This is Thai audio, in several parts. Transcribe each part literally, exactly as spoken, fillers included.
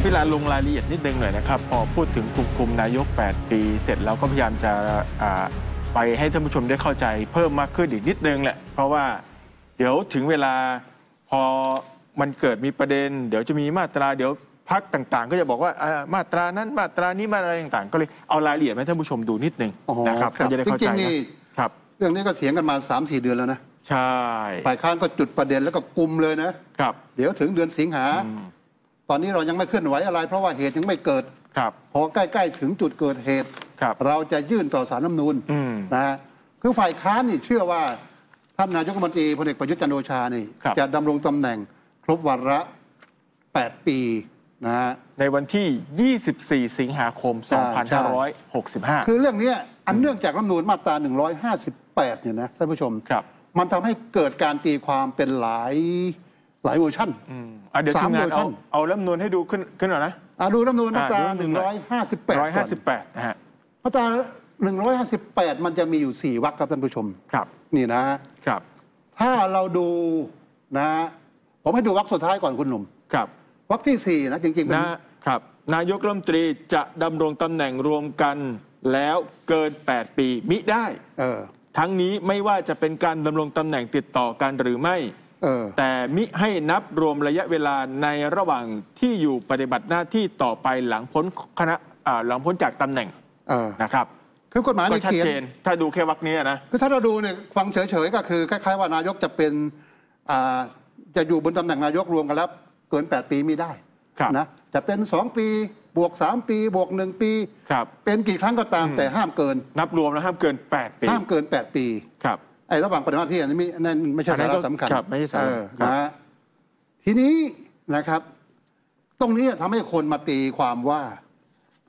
พี่ลานลงรายละเอียดนิดนึงหน่อยนะครับพอพูดถึงกลุ่มคุมนายกแปดปีเสร็จเราก็พยายามจะไปให้ท่านผู้ชมได้เข้าใจเพิ่มมากขึ้นอีกนิดนึงแหละเพราะว่าเดี๋ยวถึงเวลาพอมันเกิดมีประเด็นเดี๋ยวจะมีมาตราเดี๋ยวพรรคต่างๆก็จะบอกว่ามาตรานั้นมาตรานี้มาอะไรต่างๆก็เลยเอารายละเอียดให้ท่านผู้ชมดูนิดนึงนะครับจะได้เข้าใจนะครับเรื่องนี้ก็เถียงกันมา สามสี่ เดือนแล้วนะใช่ฝ่ายค้านก็จุดประเด็นแล้วก็กุมเลยนะครับเดี๋ยวถึงเดือนสิงหาตอนนี้เรายังไม่เคลื่อนไหวอะไรเพราะว่าเหตุยังไม่เกิดครับพอใกล้ๆถึงจุดเกิดเหตุเราจะยื่นต่อศาลรัฐธรรมนูญนะคือฝ่ายค้านนี่เชื่อว่าท่านนายกรัฐมนตรีพลเอกประยุทธ์จันทร์โอชานี่จะดำรงตำแหน่งครบวาระแปดปีนะในวันที่ยี่สิบสี่สิงหาคมสองพันห้าร้อยหกสิบห้าคือเรื่องนี้อันเนื่องจากรัฐธรรมนูญมาตราหนึ่งร้อยห้าสิบแปดเนี่ยนะท่านผู้ชมครับมันทำให้เกิดการตีความเป็นหลายหลายเวอร์ชันสามเวอร์ชันเอารัฐธรรมนูญให้ดูขึ้นขึ้นหน่อยนะดูรัฐธรรมนูญมาตราหนึ่งร้อยห้าสิบแปดร้อยห้าสิบแปดนะฮะมาตราหนึ่งร้อยห้าสิบแปดมันจะมีอยู่สี่วรรคครับท่านผู้ชมครับนี่นะครับถ้าเราดูนะผมให้ดูวรรคสุดท้ายก่อนคุณหนุ่มครับวรรคที่สี่นะจริงๆนะครับนายกรัฐมนตรีจะดำรงตำแหน่งรวมกันแล้วเกินแปดปีมิได้เออทั้งนี้ไม่ว่าจะเป็นการดำรงตำแหน่งติดต่อกันหรือไม่แต่มิให้นับรวมระยะเวลาในระหว่างที่อยู่ปฏิบัติหน้าที่ต่อไปหลังพ้นคณะหลังพ้นจากตำแหน่งนะครับคือกฎหมายในชัดเจนถ้าดูแค่วรรคนี้นะคือถ้าเราดูเนี่ยฟังเฉยๆก็คือคล้ายๆว่านายกจะเป็นจะอยู่บนตำแหน่งนายกรวมกันแล้วเกินแปดปีไม่ได้นะจะเป็นสองปีบวกสามปีบวกหนึ่งปีเป็นกี่ครั้งก็ตามแต่ห้ามเกินนับรวมแล้วห้ามเกินแปดปีห้ามเกินแปดปีครับไอ้ระหว่างปฏิบัติหน้าที่อันนี้นั่นไม่ใช่สาระสำคัญไม่ใช่สาระนะทีนี้นะครับตรงนี้ทำให้คนมาตีความว่า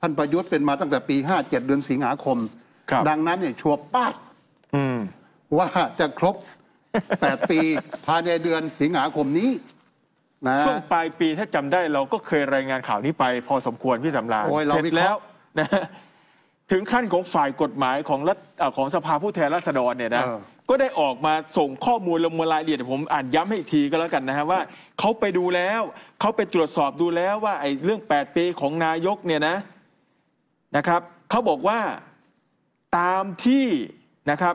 ท่านประยุทธ์เป็นมาตั้งแต่ปีห้าเจ็ดเดือนสิงหาคมดังนั้นเนี่ยชัวร์ป้าว่าจะครบแปดปีภายในเดือนสิงหาคมนี้นะช่วงปลายปีถ้าจำได้เราก็เคยรายงานข่าวนี้ไปพอสมควรพี่สำราญเสร็จแล้วนะถึงขั้นของฝ่ายกฎหมายของรัฐของสภาผู้แทนราษฎรเนี่ยนะก็ได้ออกมาส่งข้อมูลลงมารายละเอียดผมอ่านย้ำให้อีกทีก็แล้วกันนะฮะว่าเขาไปดูแล้วเขาไปตรวจสอบดูแล้วว่าไอ้เรื่องแปดปีของนายกเนี่ยนะนะครับเขาบอกว่าตามที่นะครับ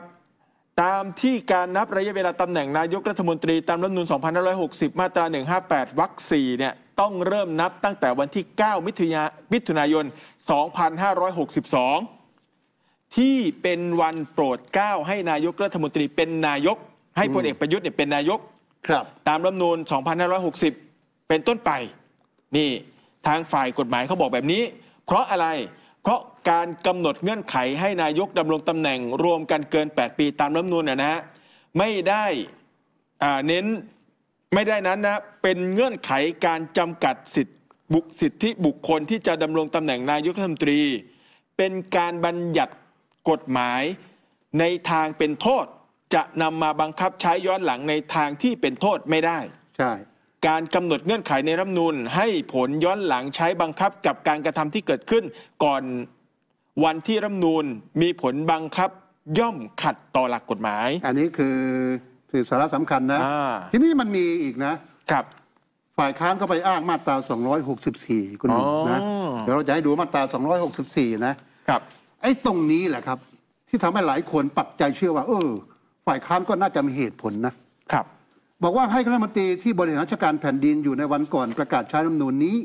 ตามที่การนับระยะเวลาตำแหน่งนายกรัฐมนตรีตามรัฐธรรมนูญสองพันห้าร้อยหกสิบมาตราหนึ่งห้าแปดวรรคสี่เนี่ยต้องเริ่มนับตั้งแต่วันที่เก้ามิถุนายนสองพันห้าร้อยหกสิบสองที่เป็นวันโปรดเกล้าให้นายกรัฐมนตรีเป็นนายกให้พลเอกประยุทธ์เนี่ยเป็นนายกครับตามรัฐธรรมนูญสองพันห้าร้อยหกสิบเป็นต้นไปนี่ทางฝ่ายกฎหมายเขาบอกแบบนี้เพราะอะไรเพราะการกำหนดเงื่อนไขให้นายกดำรงตำแหน่งรวมกันเกินแปดปีตามรัฐธรรมนูญเนี่ยนะฮะไม่ได้อ่าเน้นไม่ได้นั้นนะเป็นเงื่อนไขการจำกัดสิทธิบุคสิทธิบุคคลที่จะดำรงตำแหน่งนายกรัฐมนตรีเป็นการบัญญัติกฎหมายในทางเป็นโทษจะนำมาบังคับใช้ย้อนหลังในทางที่เป็นโทษไม่ได้ใช่การกำหนดเงื่อนไขในรัฐธรรมนูญให้ผลย้อนหลังใช้บังคับกับการกระทำที่เกิดขึ้นก่อนวันที่รัฐธรรมนูญมีผลบังคับย่อมขัดต่อหลักกฎหมายอันนี้คือคือสาระสำคัญนะทีนี้มันมีอีกนะครับฝ่ายค้านก็ไปอ้างมาตราสองร้อยหกสิบสี่คุณหนุ่มนะเดี๋ยวเราจะให้ดูมาตราสองร้อยหกสิบสี่นะครับไอ้ตรงนี้แหละครับที่ทำให้หลายคนปักใจเชื่อว่าเออฝ่ายค้านก็น่าจะมีเหตุผลนะครับบอกว่าให้คณะรัฐมนตรีที่บริหารราชการแผ่นดินอยู่ในวันก่อนประกาศใช้รัฐธรรมนูญนี้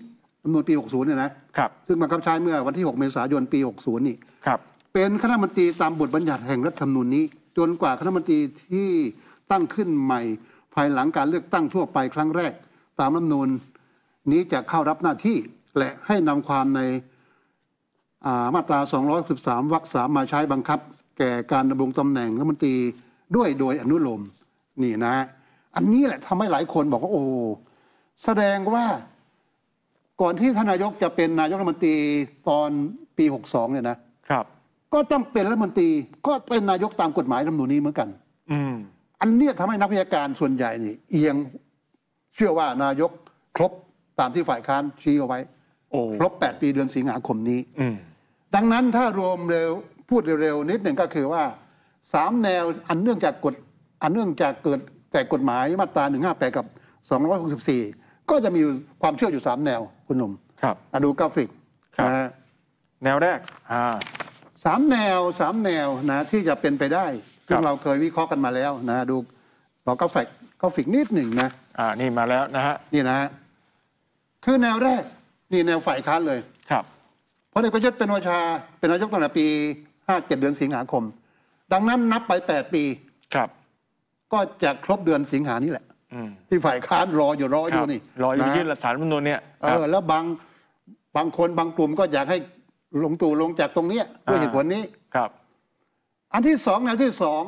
รัฐธรรมนูญปีหกสิบเนี่ยนะครับซึ่งบังคับใช้เมื่อวันที่หกเมษายนปีหกสิบนี่ครับเป็นคณะรัฐมนตรีตามบทบัญญัติแห่งรัฐธรรมนูญนี้จนกว่าคณะรัฐมนตรีที่ตั้งขึ้นใหม่ภายหลังการเลือกตั้งทั่วไปครั้งแรกตามรัฐธรรมนูญนี้จะเข้ารับหน้าที่และให้นำความในมาตราสองร้อยหกสิบสามวรรคสามมาใช้บังคับแก่การดำรงตำแหน่งรัฐมนตรีด้วยโดยอนุโลมนี่นะอันนี้แหละทำให้หลายคนบอกว่าโอ้แสดงว่าก่อนที่ท่านนายกจะเป็นนายกรัฐมนตรีตอนปีหกสิบสองเนี่ยนะครับก็ต้องเป็นรัฐมนตรีก็เป็นนายกตามกฎหมายรัฐธรรมนูญนี้เหมือนกันอืมอันนี้ทำให้นักวิชาการส่วนใหญ่นี่เอียงเชื่อว่านายกครบตามที่ฝ่ายค้านชี้เอาไว้ครบแปดปีเดือนสิงหาคมนี้อืดังนั้นถ้ารวมเร็วพูดเร็วๆนิดหนึ่งก็คือว่าสามแนวอันเนื่องจากกฎอันเนื่องจากเกิดแต่กฎหมายมาตราหนึ่งห้าแปดกับสองร้อยหกสิบสี่ก็จะมีความเชื่ออยู่สามแนวคุณหนุ่ม ครับดูกราฟิกนะแนวแรกสามแนวสามแนวนะที่จะเป็นไปได้ซึ่งเราเคยวิเคราะห์กันมาแล้วนะดูเรากราฟิกกราฟิกนิดหนึ่งนะอ่านี่มาแล้วนะฮะนี่นะคือแนวแรกนี่แนวฝ่ายค้านเลยครับพลเอกประยุทธ์เป็นวชาเป็นนายกตั้งแต่ปีห้าเจ็ดเดือนสิงหาคมดังนั้นนับไปแปดปีครับก็จะครบเดือนสิงหานี่แหละที่ฝ่ายค้านรออยู่รออยู่นี่รออยู่ยื่นหลักฐานรัฐธรรมนูญเนี่ยเออแล้วบางบางคนบางกลุ่มก็อยากให้ลงตู่ลงจากตรงนี้ด้วยเหตุผลนี้ครับอันที่สองแนวที่สอง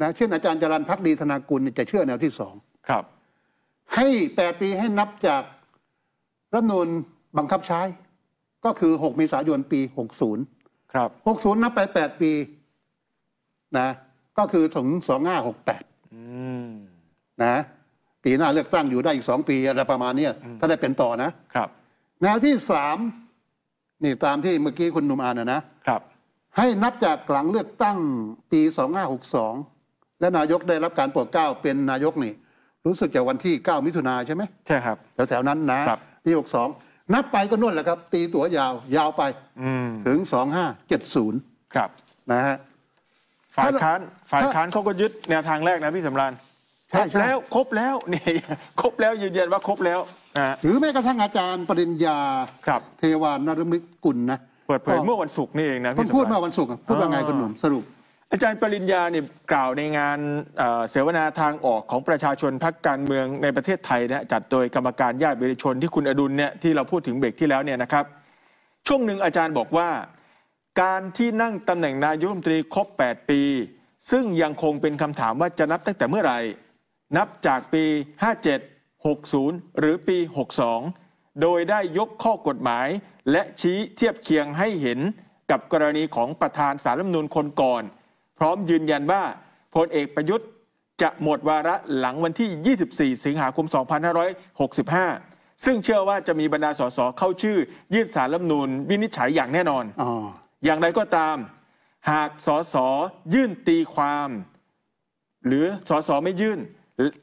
นะเช่นอาจารย์จรัญภักดีธนากุลจะเชื่อแนวที่สองครับให้แปดปีให้นับจากรัฐธรรมนูญบังคับใช้ก็คือหกเมษายนปีหกสิบครับหกสิบนับไปแปดปีนะก็คือถึงสองห้าหกแปดอืมนะปีหน้าเลือกตั้งอยู่ได้อีกสองปีอะไรประมาณนี้ถ้าได้เป็นต่อนะครับแนวที่สามนี่ตามที่เมื่อกี้คุณหนุ่มอ่านนะนะครับให้นับจากหลังเลือกตั้งปีสองห้าหกสองและนายกได้รับการโปรดเกล้าเป็นนายกนี่รู้สึกจะวันที่เก้ามิถุนายนใช่ไหมใช่ครับแถวๆนั้นนะปีหกสิบสองนับไปก็นู่นแหละครับตีตัวยาวยาวไปถึงสองห้าเจ็ดศูนย์ครับนะฮะฝ่ายค้านฝ่ายค้านเขาก็ยึดแนวทางแรกนะพี่สำราญครบแล้วครบแล้วนี่ครบแล้วยืนยันว่าครบแล้วหรือแม้กระทั่งอาจารย์ปริญญาเทวานฤมิตกุลนะเปิดเผยเมื่อวันศุกร์นี่เองนะพี่สำราญพูดเมื่อวันศุกร์พูดว่าไงคุณหนุ่มสรุปอาจารย์ปริญญาเนี่ยกล่าวในงานเสวนาทางออกของประชาชนพรรคการเมืองในประเทศไทยนะจัดโดยกรรมการญาติวิริชนที่คุณอดุลเนี่ยที่เราพูดถึงเบรกที่แล้วเนี่ยนะครับช่วงหนึ่งอาจารย์บอกว่าการที่นั่งตำแหน่งนายกรัฐมนตรีครบแปดปีซึ่งยังคงเป็นคำถามว่าจะนับตั้งแต่เมื่อไหร่นับจากปีห้าเจ็ด หกศูนย์หรือปีหกสองโดยได้ยกข้อกฎหมายและชี้เทียบเคียงให้เห็นกับกรณีของประธานศาลรัฐธรรมนูญคนก่อนพร้อมยืนยันว่าพลเอกประยุทธ์จะหมดวาระหลังวันที่ ยี่สิบสี่ สิงหาคม สองพันห้าร้อยหกสิบห้า ซึ่งเชื่อว่าจะมีบรรดาสสเข้าชื่อยื่นสารรัฐธรรมนูญวินิจฉัยอย่างแน่นอน อ, อย่างไรก็ตามหากสสยื่นตีความหรือสสไม่ยื่น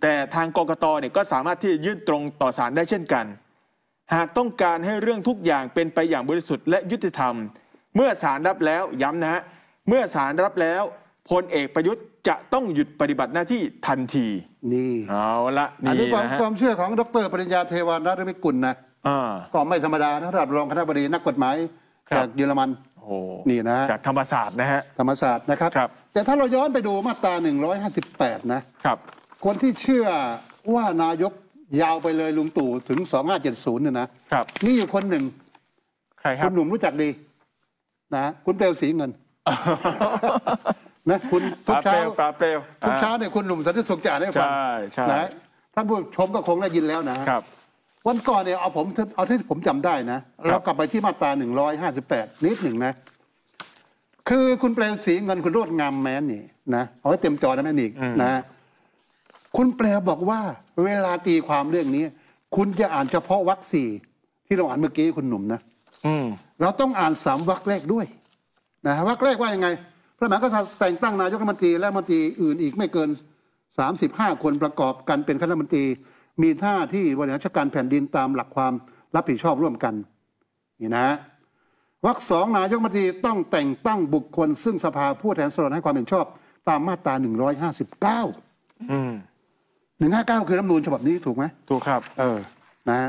แต่ทางกกตเนี่ยก็สามารถที่จะยื่นตรงต่อศาลได้เช่นกันหากต้องการให้เรื่องทุกอย่างเป็นไปอย่างบริสุทธิ์และยุติธรรมเมื่อศาลรับแล้วย้ำนะฮะเมื่อศาลรับแล้วพลเอกประยุทธ์จะต้องหยุดปฏิบัติหน้าที่ทันทีนี่เอาละนี่นะอันนี้ความเชื่อของดรปริญญาเทวานฤมิตกุลนะก็ไม่ธรรมดานะระดับรองคณบดีนักกฎหมายจากเยอรมันโอ้นี่นะจากธรรมศาสตร์นะฮะธรรมศาสตร์นะครับแต่ถ้าเราย้อนไปดูมาตราหนึ่งร้อยห้าสิบแปดนะครับคนที่เชื่อว่านายกยาวไปเลยลุงตู่ถึงสองห้าเจ็ดศูนย์เนี่ยนะครับนี่อยู่คนหนึ่งใครครับคุณหนุ่มรู้จักดีนะคุณเปลวศรีเงินนะคุณทุกเช้าทุกเช้าเนี่ยคุณหนุ่มสันติสุขจะอ่านให้ฟังนะท่านผู้ชมก็คงได้ยินแล้วนะครับวันก่อนเนี่ยเอาผมเอาที่ผมจำได้นะเรากลับไปที่มาตราหนึ่งร้อยห้าสิบแปดนิดหนึ่งนะคือคุณเปลวศรีเงินคุณโรจน์งามแม้นนี่นะเอาให้เต็มจอนะแม่นิกนะคุณเปลวบอกว่าเวลาตีความเรื่องนี้คุณจะอ่านเฉพาะวรรคสี่ที่เราอ่านเมื่อกี้คุณหนุ่มนะอืเราต้องอ่านสามวรรคแรกด้วยนะวรรคแรกว่ายังไงพระมหากษัตริย์แต่งตั้งนายกรัฐมนตรีและรัฐมนตรีอื่นอีกไม่เกินสามสิบห้าคนประกอบกันเป็นคณะรัฐมนตรีมีหน้าที่บริหารราชการแผ่นดินตามหลักความรับผิดชอบร่วมกันนี่นะวรรคสองนายกรัฐมนตรีต้องแต่งตั้งบุคคลซึ่งสภาผู้แทนราษฎรให้ความเห็นชอบตามมาตราหนึ่งร้อยห้าสิบเก้าอืมหนึ่งร้อยห้าสิบเก้าคือรัฐธรรมนูญฉบับนี้ถูกไหมถูกครับเออนะ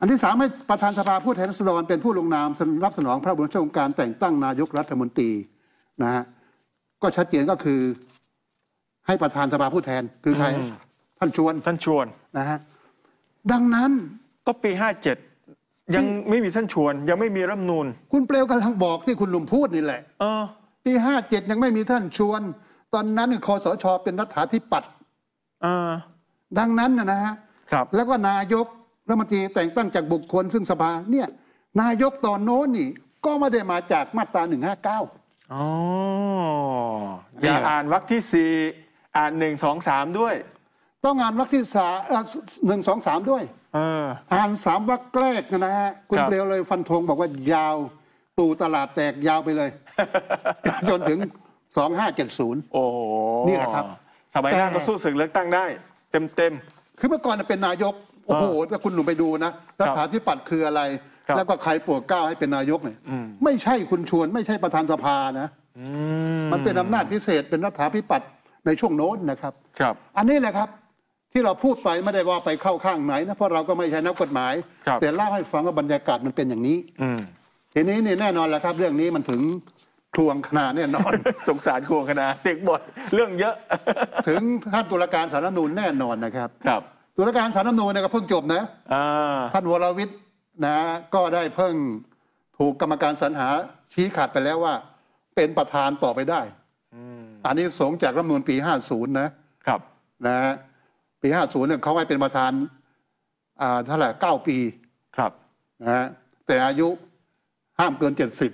อันที่สามให้ประธานสภาผู้แทนราษฎรเป็นผู้ลงนามรับสนองพระบรมราชโองการแต่งตั้งนายกรัฐมนตรีนะฮะก็ชัดเจนก็คือให้ประธานสภาผู้แทนคือใครท่านชวนท่านชวนนะฮะดังนั้นก็ปีห้าเจ็ดยังไม่มีท่านชวนยังไม่มีรัฐธรรมนูญคุณเปลวกำลังบอกที่คุณหนุ่มพูดนี่แหละเออปีห้าเจ็ดยังไม่มีท่านชวนตอนนั้นคสช.เป็นรัฐาธิปัตย์อ่าดังนั้นนะฮะครับแล้วก็นายกรัฐมนตรีแต่งตั้งจากบุคคลซึ่งสภาเนี่ยนายกตอนโน้นนี่ก็ไม่ได้มาจากมาตราหนึ่งห้าเก้าอ๋ออย่าอ่านวรรคที่สี่อ่านหนึ่งสองสามด้วยต้องอ่านวรรคที่สามหนึ่งสองสามด้วยอ่านสามวรรคแรกนะฮะคุณเปลวเลยฟันธงบอกว่ายาวตูตลาดแตกยาวไปเลยจนถึงสองห้าเจ็ดศูนย์โอ้นี่แหละครับสมัยหน้าก็สู้ศึกเลือกตั้งได้เต็มเต็มคือเมื่อก่อนเป็นนายก โอ้โหถ้าคุณหนุ่มไปดูนะรัฐาธิปัตย์คืออะไรแล้วก็ใครปวดก้าวให้เป็นนายกเนี่ยไม่ใช่คุณชวนไม่ใช่ประธานสภานะมันเป็นอำนาจพิเศษเป็นรัฐาธิปัตย์ในช่วงโน้นนะครับครับอันนี้แหละครับที่เราพูดไปไม่ได้ว่าไปเข้าข้างไหนนะเพราะเราก็ไม่ใช่นักกฎหมายแต่เล่าให้ฟังว่าบรรยากาศมันเป็นอย่างนี้ทีนี้นี่แน่นอนแหละครับเรื่องนี้มันถึงทวงคณะแน่นอนสงสารทวงคณะเด็กบทเรื่องเยอะถึงท่านตุลาการศาลรัฐธรรมนูญแน่นอนนะครับครับตุลาการศาลรัฐธรรมนูญเนี่ยก็เพิ่งจบนะท่านวรวิทย์นะก็ได้เพิ่งถูกกรรมการสรรหาชี้ขาดไปแล้วว่าเป็นประธานต่อไปได้อันนี้สงจากรัฐธรรมนูญปีห้าสิบนะครับนะปีห้าสิบเนี่ยเขาให้เป็นประธานอ่าเท่าไหร่เก้าปีครับนะแต่อายุห้ามเกินเจ็ดสิบ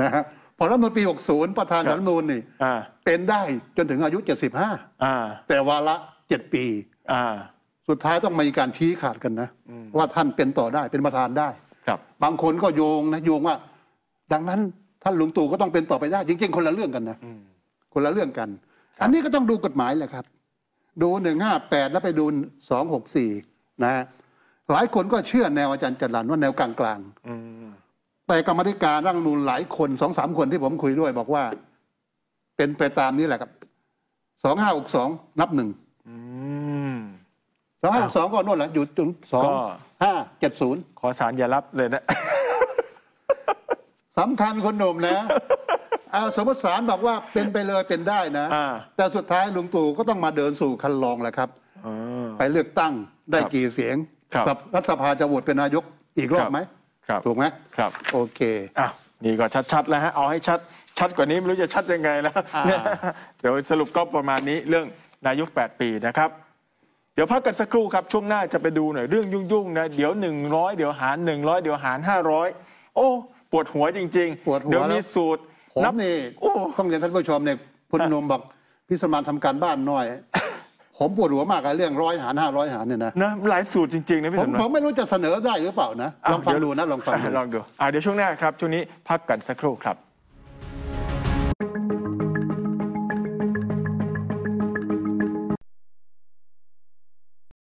นะฮะพอรัฐธรรมนูญปีหกสิบประธานรัฐธรรมนูญนี่เป็นได้จนถึงอายุเจ็ดสิบห้าแต่วาระเจ็ดปีสุดท้ายต้องมีการชี้ขาดกันนะว่าท่านเป็นต่อได้เป็นประธานได้ครับบางคนก็โยงนะโยงว่าดังนั้นท่านลุงตู่ก็ต้องเป็นต่อไปได้จริงๆคนละเรื่องกันนะคนละเรื่องกันอันนี้ก็ต้องดูกฎหมายแหละครับดูหนึ่งห้าแปดแล้วไปดูสองหกสี่นะหลายคนก็เชื่อแนวอาจารย์จรัญว่าแนวกลางๆแต่กรรมธิการร่างรัฐธรรมนูญหลายคน สองสาม คนที่ผมคุยด้วยบอกว่าเป็นไปตามนี้แหละครับสองห้าหกสองนับหนึ่งสองห้าหกสองก็โน่นแหละอยู่ถึงสองห้าเจ็ดศูนย์ขอศาลอย่ารับเลยนะสำคัญคนหนุ่มนะเอาสมมติศาลบอกว่าเป็นไปเลยเป็นได้นะแต่สุดท้ายลุงตู่ก็ต้องมาเดินสู่คันลองแหละครับไปเลือกตั้งได้กี่เสียงรัฐสภาจะโหวตเป็นนายกอีกรอบไหมถูกไหมครับโอเคอ่ะนี่ก็ชัดๆแล้วฮะเอาให้ชัดชัดกว่านี้ไม่รู้จะชัดยังไงแล้วเดี๋ยวสรุปก็ประมาณนี้เรื่องนายกแปดปีนะครับเดี๋ยวพักกันสักครู่ครับช่วงหน้าจะไปดูหน่อยเรื่องยุ่งๆนะเดี๋ยวหนึ่งร้อยเดี๋ยวหารหนึ่งร้อยเดี๋ยวหารห้าร้อยโอ้ปวดหัวจริงๆเดี๋ยวมีสูตรผมนี่ต้องเรียนท่านผู้ชมเนี่ยพลนมบอกพี่สมานทำการบ้านหน่อยผมปวดหัวมากกับเรื่องร้อยหารห้าร้อยหารเนี่ยนะนะหลายสูตรจริงๆนะพี่สมานผมไม่รู้จะเสนอได้หรือเปล่านะลองฟังดูนะลองฟังลองดูเดี๋ยวช่วงหน้าครับช่วงนี้พักกันสักครู่ครับ